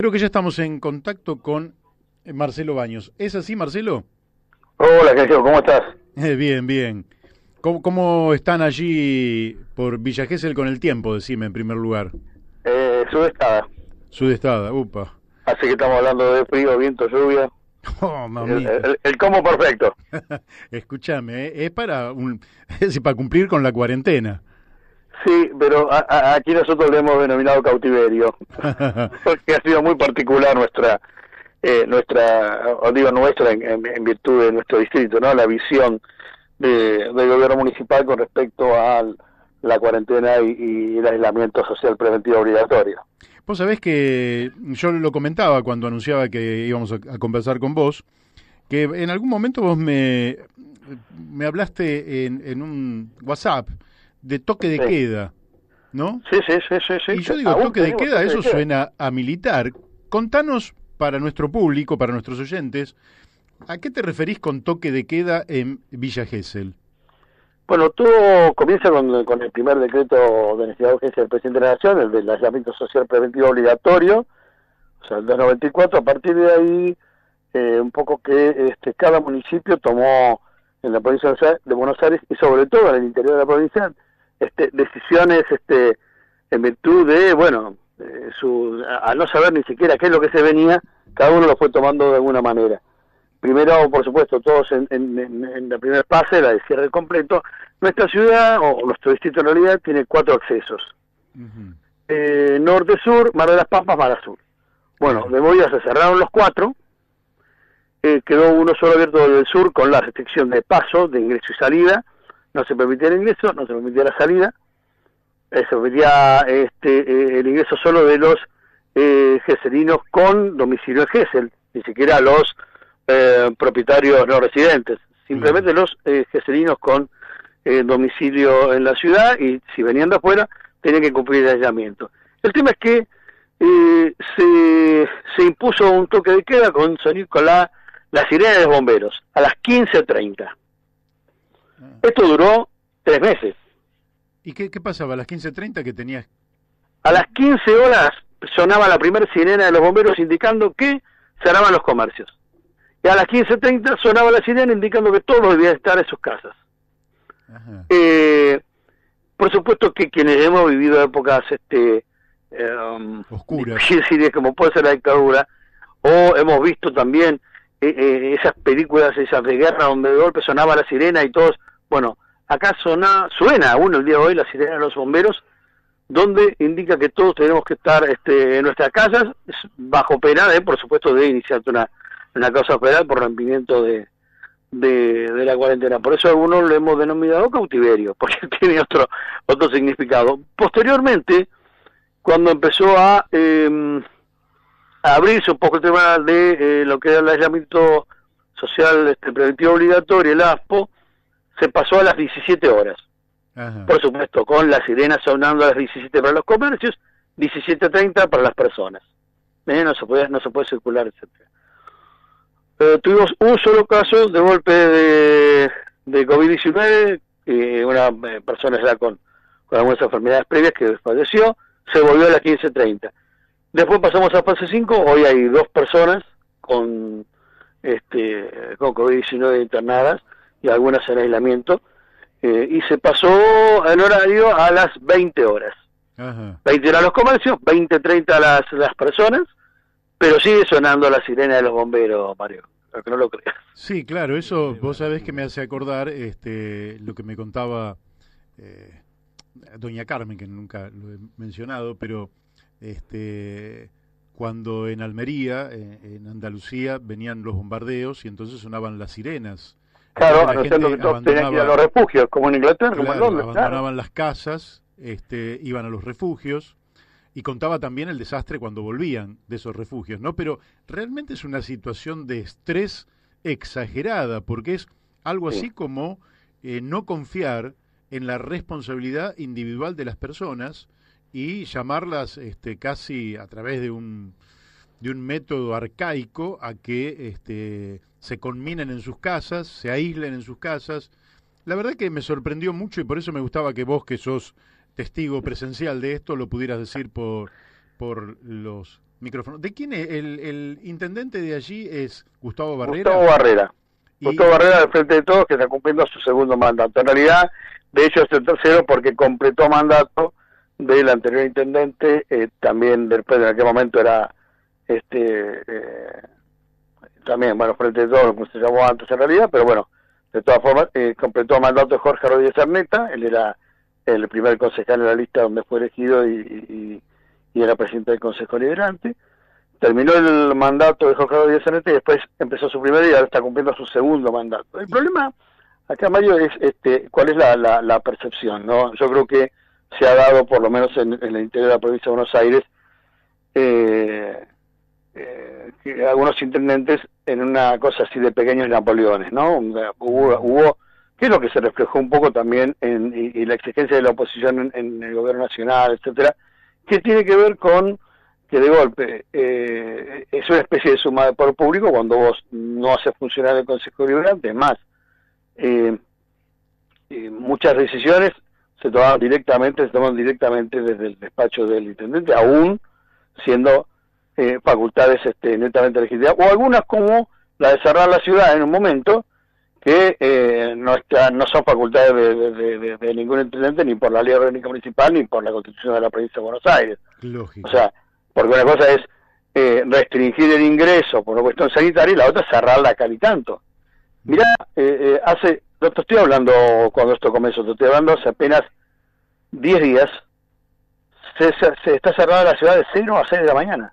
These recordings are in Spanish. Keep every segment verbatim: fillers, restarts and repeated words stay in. Creo que ya estamos en contacto con Marcelo Baños. ¿Es así, Marcelo? Hola, Sergio, ¿cómo estás? Bien, bien. ¿Cómo, cómo están allí por Villa Gesell con el tiempo, decime, en primer lugar? Eh, sudestada. Sudestada, upa. Así que estamos hablando de frío, viento, lluvia. Oh, mamita. El, el, el combo perfecto. Escúchame, ¿eh? es para un, es para cumplir con la cuarentena. Sí, pero a, a, aquí nosotros le hemos denominado cautiverio, porque ha sido muy particular nuestra, eh, nuestra, o digo nuestra, en, en virtud de nuestro distrito, ¿no? La visión de, del gobierno municipal con respecto a la cuarentena y, y el aislamiento social preventivo obligatorio. Vos sabés que yo lo comentaba cuando anunciaba que íbamos a, a conversar con vos, que en algún momento vos me, me hablaste en, en un WhatsApp, de toque de sí. queda, ¿no? Sí, sí, sí, sí. sí. Y yo digo, toque de queda, toque eso de queda. Suena a militar. Contanos para nuestro público, para nuestros oyentes, ¿a qué te referís con toque de queda en Villa Gesell? Bueno, todo comienza con, con el primer decreto de necesidad de urgencia del Presidente de la Nación, el del aislamiento social preventivo obligatorio, o sea, el dos noventa y cuatro. A partir de ahí, eh, un poco que este, cada municipio tomó en la provincia de Buenos Aires y sobre todo en el interior de la provincia, Este, decisiones este, en virtud de, bueno, eh, su, a, a no saber ni siquiera qué es lo que se venía, cada uno lo fue tomando de alguna manera. Primero, por supuesto, todos en, en, en la primera fase, la de cierre completo. Nuestra ciudad, o nuestro distrito en realidad, tiene cuatro accesos. Uh-huh. eh, Norte-Sur, Mar de las Pampas, Mar del Sur. Bueno, de movida se cerraron los cuatro, eh, quedó uno solo abierto del sur con la restricción de paso, de ingreso y salida. No se permitía el ingreso, no se permitía la salida, eh, se permitía este, eh, el ingreso solo de los eh, geselinos con domicilio en Gesell, ni siquiera los eh, propietarios no residentes, simplemente los eh, geselinos con eh, domicilio en la ciudad, y si venían de afuera tenían que cumplir el aislamiento. El tema es que eh, se, se impuso un toque de queda con, con la, la sirena de los bomberos a las quince treinta. Esto duró tres meses. ¿Y qué, qué pasaba? ¿A las quince treinta que tenías? A las quince horas sonaba la primera sirena de los bomberos indicando que cerraban los comercios. Y a las quince treinta sonaba la sirena indicando que todos debían estar en sus casas. Ajá. Eh, por supuesto que quienes hemos vivido épocas este, eh, oscuras, difíciles, como puede ser la dictadura, o hemos visto también eh, eh, esas películas, esas de guerra donde de golpe sonaba la sirena y todos... Bueno, acá suena, suena aún el día de hoy la sirena de los bomberos, donde indica que todos tenemos que estar este, en nuestras casas, bajo pena, de, por supuesto, de iniciar una, una causa penal por rompimiento de, de, de la cuarentena. Por eso algunos lo hemos denominado cautiverio, porque tiene otro, otro significado. Posteriormente, cuando empezó a, eh, a abrirse un poco el tema de eh, lo que era el aislamiento social este, preventivo obligatorio, el ASPO, se pasó a las diecisiete horas. Ajá. Por supuesto, con la sirena sonando a las diecisiete para los comercios, diecisiete treinta para las personas. Eh, no se puede, no se puede circular, etcétera. Eh, tuvimos un solo caso de golpe de, de covid diecinueve, eh, una persona ya con, con algunas enfermedades previas que falleció, se volvió a las quince treinta. Después pasamos a fase cinco, hoy hay dos personas con, este, con covid diecinueve internadas, y algunas en aislamiento, eh, y se pasó el horario a las veinte horas. Ajá. veinte horas los comercios, veinte treinta las, las personas, pero sigue sonando la sirena de los bomberos, Mario, aunque no lo creas. Sí, claro, eso vos sabés que me hace acordar este, lo que me contaba eh, Doña Carmen, que nunca lo he mencionado, pero este cuando en Almería, en, en Andalucía, venían los bombardeos y entonces sonaban las sirenas. Claro, anunciando que todos tenían que ir a los refugios, como en Inglaterra, claro, como en Londres. Abandonaban claro. las casas, este, iban a los refugios, y contaba también el desastre cuando volvían de esos refugios, ¿no? Pero realmente es una situación de estrés exagerada, porque es algo así sí. como eh, no confiar en la responsabilidad individual de las personas y llamarlas este, casi a través de un... de un método arcaico a que este, se conminen en sus casas, se aíslen en sus casas. La verdad que me sorprendió mucho y por eso me gustaba que vos, que sos testigo presencial de esto, lo pudieras decir por, por los micrófono. ¿De quién es? El, el intendente de allí es Gustavo Barrera. Gustavo Barrera. Y... Gustavo Barrera, del Frente de Todos, que está cumpliendo su segundo mandato. En realidad, de hecho, es el tercero porque completó mandato del anterior intendente, eh, también después, en aquel momento era, este, eh, también, bueno, Frente de Todos, como se llamó antes en realidad, pero bueno, de todas formas, eh, completó mandato de Jorge Rodríguez Erneta. Él era el primer concejal en la lista donde fue elegido y, y, y era presidente del Consejo Liberante. Terminó el mandato de Jorge Rodríguez Erneta y después empezó su primer y ahora está cumpliendo su segundo mandato. El problema acá, Mario, es este, cuál es la, la, la percepción, ¿no? Yo creo que se ha dado, por lo menos en, en el interior de la provincia de Buenos Aires, eh, eh, que algunos intendentes en una cosa así de pequeños Napoleones, ¿no? Hubo, hubo que es lo que se reflejó un poco también en y, y la exigencia de la oposición en, en el gobierno nacional, etcétera, que tiene que ver con que de golpe eh, es una especie de suma de poder público cuando vos no haces funcionar el Consejo Liberante, es más, eh, eh, muchas decisiones se tomaban directamente, se toman directamente desde el despacho del intendente, aún siendo eh, facultades este, netamente legítimas, o algunas como la de cerrar la ciudad en un momento, que eh, no, está, no son facultades de, de, de, de ningún intendente, ni por la ley orgánica municipal, ni por la constitución de la provincia de Buenos Aires. Lógico. O sea, porque una cosa es eh, restringir el ingreso por una cuestión sanitaria y la otra es cerrarla acá y tanto. Mirá, eh, eh, hace, no te estoy hablando cuando esto comenzó, te estoy hablando hace apenas diez días, se, se está cerrada la ciudad de cero a seis de la mañana.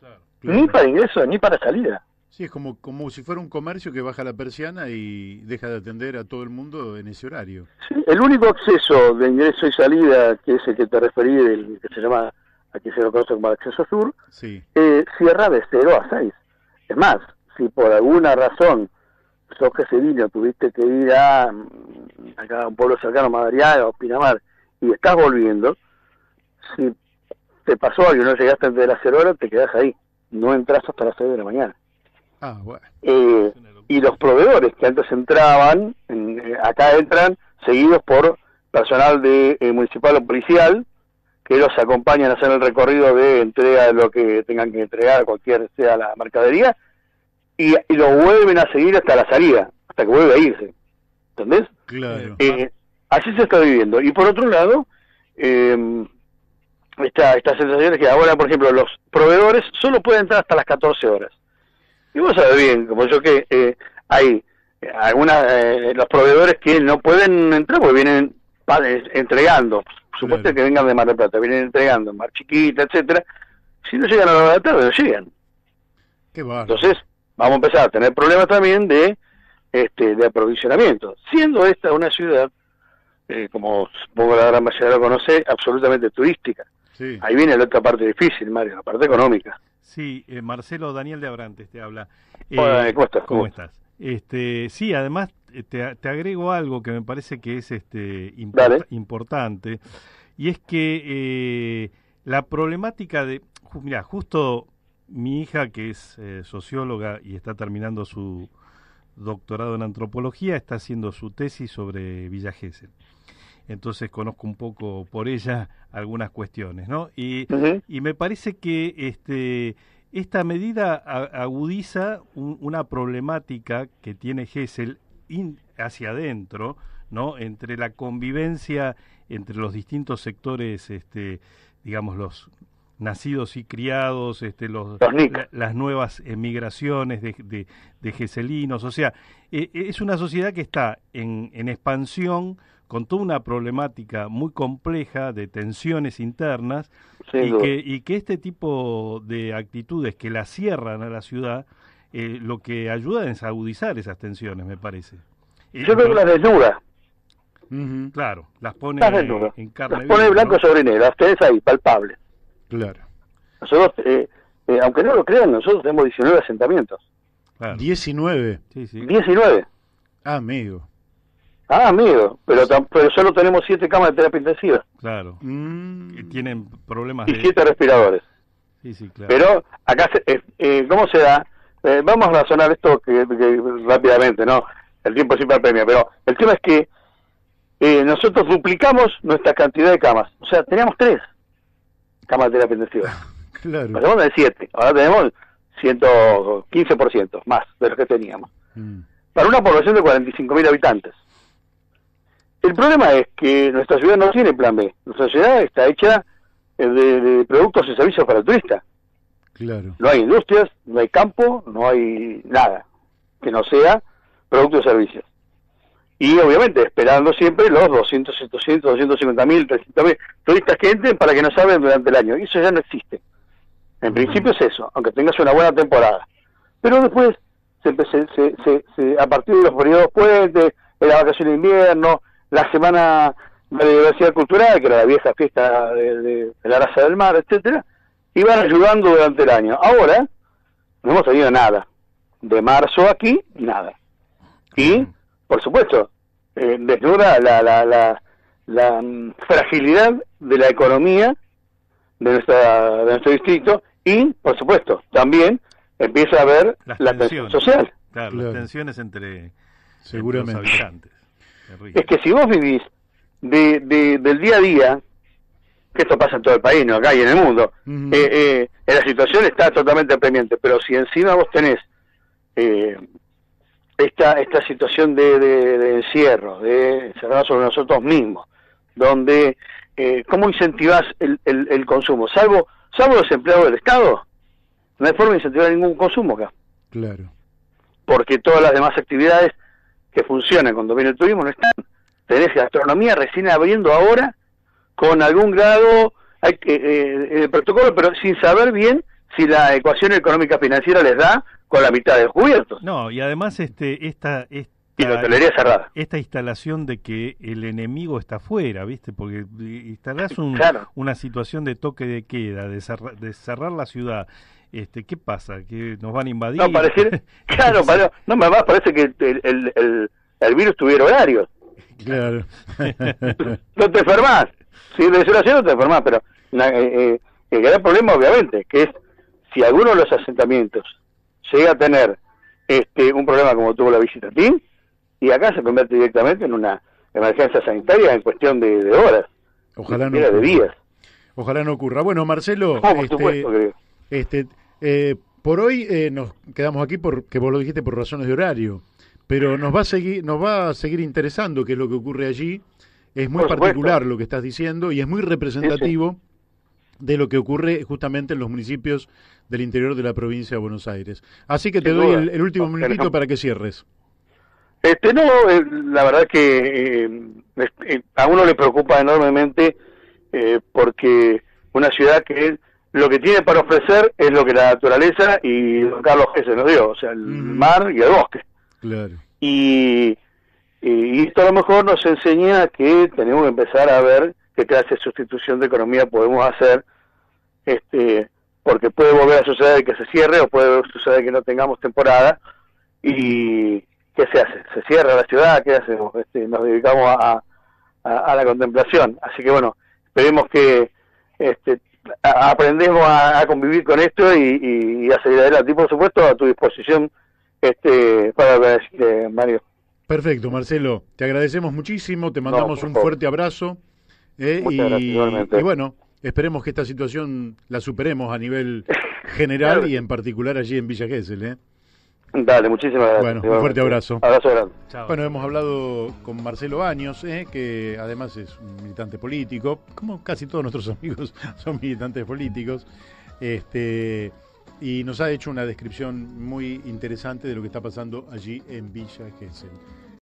Claro, claro. Ni para ingreso, ni para salida. Sí, es como, como si fuera un comercio que baja la persiana y deja de atender a todo el mundo en ese horario. Sí, el único acceso de ingreso y salida, que es el que te referí, el que se llama, aquí se lo conoce como el acceso sur, sí. eh, cierra de cero a seis. Es más, si por alguna razón sos caserino, tuviste que ir a, acá a un pueblo cercano, Madariaga o Pinamar, y estás volviendo, si te pasó algo y no llegaste antes de las cero horas, te quedás ahí. No entras hasta las seis de la mañana. Ah, bueno. eh, y los proveedores que antes entraban, eh, acá entran seguidos por personal de eh, municipal o policial que los acompañan a hacer el recorrido de entrega de lo que tengan que entregar, cualquier sea la mercadería, y, y lo vuelven a seguir hasta la salida, hasta que vuelve a irse. ¿Entendés? Claro. Eh, así se está viviendo. Y por otro lado, eh, esta, esta sensación es que ahora, por ejemplo, los proveedores solo pueden entrar hasta las catorce horas. Y vos sabés bien, como yo, que eh, hay algunas, eh, los proveedores que no pueden entrar porque vienen entregando, por supuesto, claro, que vengan de Mar del Plata, vienen entregando en Mar Chiquita, etcétera. Si no llegan a la hora de la tarde, no llegan. Qué bueno. Entonces, vamos a empezar a tener problemas también de este de aprovisionamiento. Siendo esta una ciudad, eh, como supongo la gran mayoría lo conoce, absolutamente turística. Sí. Ahí viene la otra parte difícil, Mario, la parte económica. Sí, eh, Marcelo, Daniel de Abrantes te habla. Eh, Hola, ¿cómo estás? ¿Cómo estás? Este, sí, además te, te agrego algo que me parece que es este import, importante, y es que eh, la problemática de... Mirá, justo mi hija, que es eh, socióloga y está terminando su doctorado en antropología, está haciendo su tesis sobre Villa Gesell. Entonces conozco un poco por ella algunas cuestiones, ¿no? Y, uh-huh. y me parece que este, esta medida agudiza un, una problemática que tiene Gesell in, hacia adentro, ¿no? Entre la convivencia entre los distintos sectores, este, digamos, los nacidos y criados, este, los, la, las nuevas emigraciones de, de, de geselinos. O sea, eh, es una sociedad que está en, en expansión, con toda una problemática muy compleja de tensiones internas, sí, y, que, y que este tipo de actitudes que la cierran a la ciudad, eh, lo que ayuda es a agudizar esas tensiones, me parece. Yo creo que las desnuda. Uh-huh. Claro, las pone las en carne las pone viva, blanco, ¿no?, sobre negro, ustedes ahí, palpables. Claro. Nosotros, eh, eh, aunque no lo crean, nosotros tenemos diecinueve asentamientos. Claro. diecinueve. Sí, sí. diecinueve. Ah, amigo. Ah, amigo, pero, tan, pero solo tenemos siete camas de terapia intensiva. Claro. Mm. Que tienen problemas. Y de... siete respiradores. Sí, sí, claro. Pero acá, se, eh, eh, ¿cómo se da? Eh, vamos a razonar esto que, que, rápidamente, ¿no? El tiempo siempre apremia, pero el tema es que eh, nosotros duplicamos nuestra cantidad de camas. O sea, teníamos tres camas de terapia intensiva. Claro. Pasamos del siete por ciento, ahora tenemos ciento quince por ciento más de lo que teníamos. Mm. Para una población de cuarenta y cinco mil habitantes. El problema es que nuestra ciudad no tiene plan B. Nuestra ciudad está hecha de, de productos y servicios para el turista. Claro. No hay industrias, no hay campo, no hay nada que no sea productos y servicios. Y obviamente esperando siempre los doscientos, setecientos, doscientos cincuenta mil, trescientos mil turistas que entren para que no salgan durante el año. Y eso ya no existe. En principio es eso, aunque tengas una buena temporada. Pero después, se, se, se, se, a partir de los periodos puentes, de la vacación de invierno, la semana de la diversidad cultural, que era la vieja fiesta de, de, de la raza del mar, etcétera, iban ayudando durante el año. Ahora, no hemos tenido nada. De marzo aquí, nada. Y, por supuesto, eh, desnuda la, la, la, la fragilidad de la economía de, nuestra, de nuestro distrito y, por supuesto, también empieza a haber las la tensión social. Claro, claro, las tensiones entre, seguramente, entre los habitantes. Es que si vos vivís de, de, del día a día, que esto pasa en todo el país, no acá y en el mundo, uh-huh. eh, eh, la situación está totalmente apremiante, pero si encima vos tenés eh, esta esta situación de, de, de encierro, de encerrar sobre nosotros mismos, donde eh, ¿cómo incentivás el, el, el consumo? Salvo salvo los empleados del Estado, no hay forma de incentivar ningún consumo acá. Claro. Porque todas las demás actividades que funcionan cuando viene el turismo no están. Tenés gastronomía recién abriendo ahora, con algún grado hay que, eh, el protocolo, pero sin saber bien si la ecuación económica financiera les da con la mitad de los cubiertos. No, y además este esta, esta y la hotelería cerrada. Esta instalación de que el enemigo está afuera, ¿viste? Porque instalás un, claro. una situación de toque de queda, de, cerra, de cerrar la ciudad. Este, ¿qué pasa? ¿Que nos van a invadir? No, parece, claro, para, no me más parece que el, el, el, el virus tuviera horarios. Claro. No te enfermás. Si de desolación no te enfermás, pero eh, eh, el gran problema, obviamente, que es si alguno de los asentamientos llega a tener este un problema como tuvo la Villa Gesell, y acá se convierte directamente en una emergencia sanitaria en cuestión de, de horas. Ojalá no. De días. Ojalá no ocurra. Bueno, Marcelo. No, por este, supuesto, creo. Este, Eh, por hoy eh, nos quedamos aquí porque vos lo dijiste por razones de horario, pero nos va a seguir nos va a seguir interesando qué es lo que ocurre allí. Es muy particular lo que estás diciendo y es muy representativo sí, sí. de lo que ocurre justamente en los municipios del interior de la provincia de Buenos Aires. Así que te Sin doy el, el último no, minutito no. para que cierres. Este no, eh, la verdad es que eh, eh, a uno le preocupa enormemente eh, porque una ciudad que es lo que tiene para ofrecer es lo que la naturaleza y don Carlos Gesell nos dio, o sea, el mm. mar y el bosque. Claro. Y, y esto a lo mejor nos enseña que tenemos que empezar a ver qué clase de sustitución de economía podemos hacer, este, porque puede volver a suceder que se cierre o puede suceder que no tengamos temporada. ¿Y qué se hace? ¿Se cierra la ciudad? ¿Qué hacemos? Este, nos dedicamos a, a, a la contemplación. Así que bueno, esperemos que... este A, aprendemos a, a convivir con esto y, y, y a seguir adelante. Y por supuesto, a tu disposición este para ver, eh, Mario. Perfecto, Marcelo. Te agradecemos muchísimo, te mandamos no, un fuerte abrazo. Eh, y, gracias, y bueno, esperemos que esta situación la superemos a nivel general claro. y en particular allí en Villa Gesell. ¿eh? Dale, muchísimas gracias. Bueno, un fuerte abrazo. Abrazo grande. Chao. Bueno, hemos hablado con Marcelo Baños, eh, que además es un militante político, como casi todos nuestros amigos son militantes políticos, este, y nos ha hecho una descripción muy interesante de lo que está pasando allí en Villa Gesell.